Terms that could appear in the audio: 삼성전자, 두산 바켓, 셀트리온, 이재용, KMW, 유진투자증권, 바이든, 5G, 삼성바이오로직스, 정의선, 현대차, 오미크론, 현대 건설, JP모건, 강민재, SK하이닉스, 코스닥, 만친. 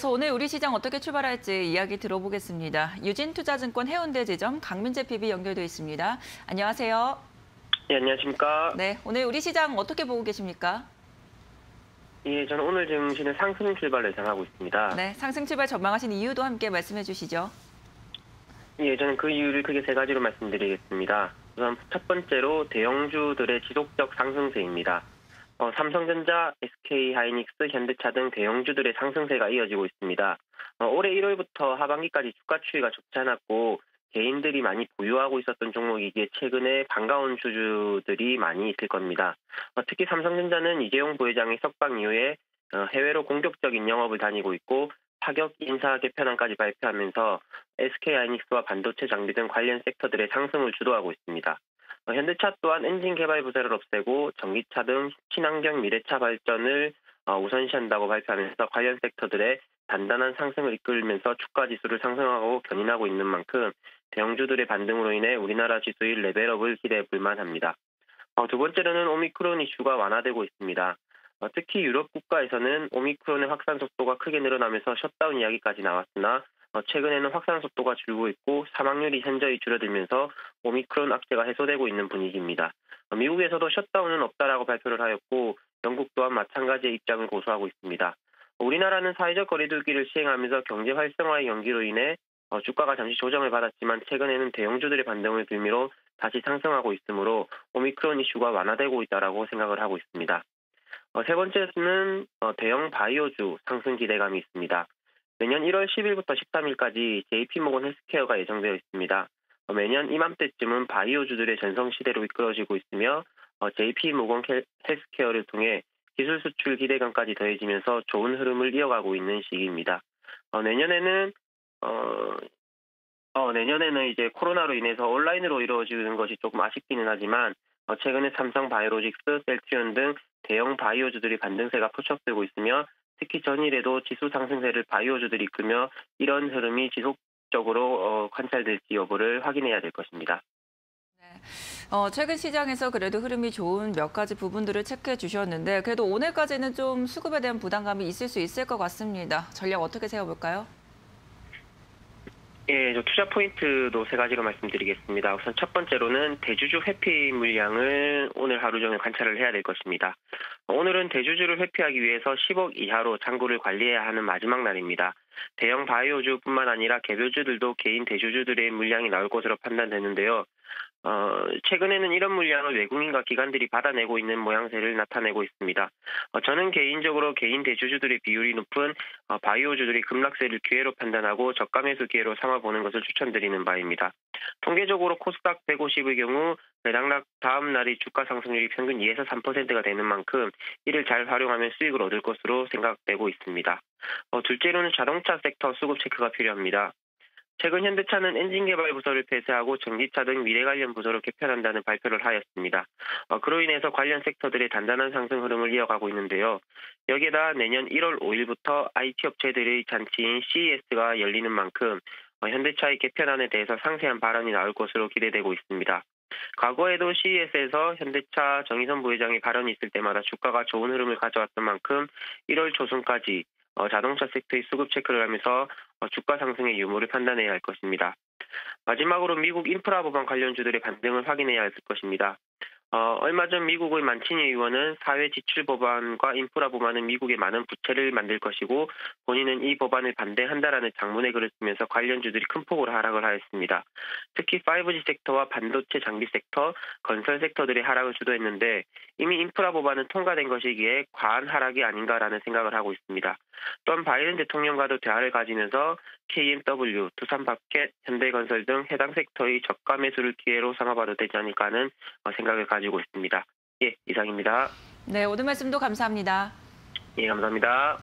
그래서 오늘 우리 시장 어떻게 출발할지 이야기 들어보겠습니다. 유진투자증권 해운대 지점 강민재 PB 연결돼 있습니다. 안녕하세요. 예, 안녕하십니까. 네, 오늘 우리 시장 어떻게 보고 계십니까? 예, 저는 오늘 증시는 상승 출발 예상하고 있습니다. 네, 상승 출발 전망하신 이유도 함께 말씀해 주시죠. 예, 저는 그 이유를 크게 세 가지로 말씀드리겠습니다. 우선 첫 번째로 대형주들의 지속적 상승세입니다. 삼성전자, SK하이닉스, 현대차 등 대형주들의 상승세가 이어지고 있습니다. 올해 1월부터 하반기까지 주가 추이가 좋지 않았고 개인들이 많이 보유하고 있었던 종목이기에 최근에 반가운 주주들이 많이 있을 겁니다. 특히 삼성전자는 이재용 부회장의 석방 이후에 해외로 공격적인 영업을 다니고 있고 파격 인사 개편안까지 발표하면서 SK하이닉스와 반도체 장비 등 관련 섹터들의 상승을 주도하고 있습니다. 현대차 또한 엔진 개발 부재를 없애고 전기차 등 친환경 미래차 발전을 우선시한다고 발표하면서 관련 섹터들의 단단한 상승을 이끌면서 주가 지수를 상승하고 견인하고 있는 만큼 대형주들의 반등으로 인해 우리나라 지수의 레벨업을 기대해 볼만 합니다. 두 번째로는 오미크론 이슈가 완화되고 있습니다. 특히 유럽 국가에서는 오미크론의 확산 속도가 크게 늘어나면서 셧다운 이야기까지 나왔으나 최근에는 확산 속도가 줄고 있고 사망률이 현저히 줄어들면서 오미크론 악재가 해소되고 있는 분위기입니다. 미국에서도 셧다운은 없다라고 발표를 하였고 영국 또한 마찬가지의 입장을 고수하고 있습니다. 우리나라는 사회적 거리두기를 시행하면서 경제 활성화의 연기로 인해 주가가 잠시 조정을 받았지만 최근에는 대형주들의 반등을 빌미로 다시 상승하고 있으므로 오미크론 이슈가 완화되고 있다고 생각을 하고 있습니다. 세 번째는 대형 바이오주 상승 기대감이 있습니다. 매년 1월 10일부터 13일까지 JP모건 헬스케어가 예정되어 있습니다. 매년 이맘때쯤은 바이오주들의 전성시대로 이끌어지고 있으며 JP모건 헬스케어를 통해 기술 수출 기대감까지 더해지면서 좋은 흐름을 이어가고 있는 시기입니다. 내년에는 이제 코로나로 인해서 온라인으로 이루어지는 것이 조금 아쉽기는 하지만 최근에 삼성바이오로직스, 셀트리온 등 대형 바이오주들이 반등세가 포착되고 있으며 특히 전일에도 지수 상승세를 바이오주들이 이끌며 이런 흐름이 지속적으로 관찰될지 여부를 확인해야 될 것입니다. 네. 최근 시장에서 그래도 흐름이 좋은 몇 가지 부분들을 체크해 주셨는데 그래도 오늘까지는 좀 수급에 대한 부담감이 있을 수 있을 것 같습니다. 전략 어떻게 세워볼까요? 예, 저 투자 포인트도 세 가지로 말씀드리겠습니다. 우선 첫 번째로는 대주주 회피 물량을 오늘 하루 종일 관찰을 해야 될 것입니다. 오늘은 대주주를 회피하기 위해서 10억 이하로 잔고를 관리해야 하는 마지막 날입니다. 대형 바이오주뿐만 아니라 개별주들도 개인 대주주들의 물량이 나올 것으로 판단되는데요. 최근에는 이런 물량을 외국인과 기관들이 받아내고 있는 모양새를 나타내고 있습니다. 저는 개인적으로 개인 대주주들의 비율이 높은 바이오주들의 급락세를 기회로 판단하고 저가 매수 기회로 삼아보는 것을 추천드리는 바입니다. 통계적으로 코스닥 150의 경우 배당락 다음 날이 주가 상승률이 평균 2에서 3%가 되는 만큼 이를 잘 활용하면 수익을 얻을 것으로 생각되고 있습니다. 둘째로는 자동차 섹터 수급 체크가 필요합니다. 최근 현대차는 엔진 개발 부서를 폐쇄하고 전기차 등 미래 관련 부서로 개편한다는 발표를 하였습니다. 그로 인해서 관련 섹터들의 단단한 상승 흐름을 이어가고 있는데요. 여기에다 내년 1월 5일부터 IT 업체들의 잔치인 CES가 열리는 만큼 현대차의 개편안에 대해서 상세한 발언이 나올 것으로 기대되고 있습니다. 과거에도 CES에서 현대차 정의선 부회장의 발언이 있을 때마다 주가가 좋은 흐름을 가져왔던 만큼 1월 초순까지 자동차 섹터의 수급 체크를 하면서 주가 상승의 유무를 판단해야 할 것입니다. 마지막으로 미국 인프라 법안 관련주들의 반등을 확인해야 할 것입니다. 얼마 전 미국의 만친 의원은 사회 지출 법안과 인프라 법안은 미국의 많은 부채를 만들 것이고 본인은 이 법안을 반대한다라는 장문의 글을 쓰면서 관련주들이 큰 폭으로 하락을 하였습니다. 특히 5G 섹터와 반도체 장비 섹터, 건설 섹터들의 하락을 주도했는데 이미 인프라 법안은 통과된 것이기에 과한 하락이 아닌가라는 생각을 하고 있습니다. 또한 바이든 대통령과도 대화를 가지면서 KMW, 두산 바켓, 현대 건설 등 해당 섹터의 저가 매수를 기회로 삼아봐도 되지 않을까 하는 생각을 가지고 있습니다. 예, 이상입니다. 네, 오늘 말씀도 감사합니다. 예, 감사합니다.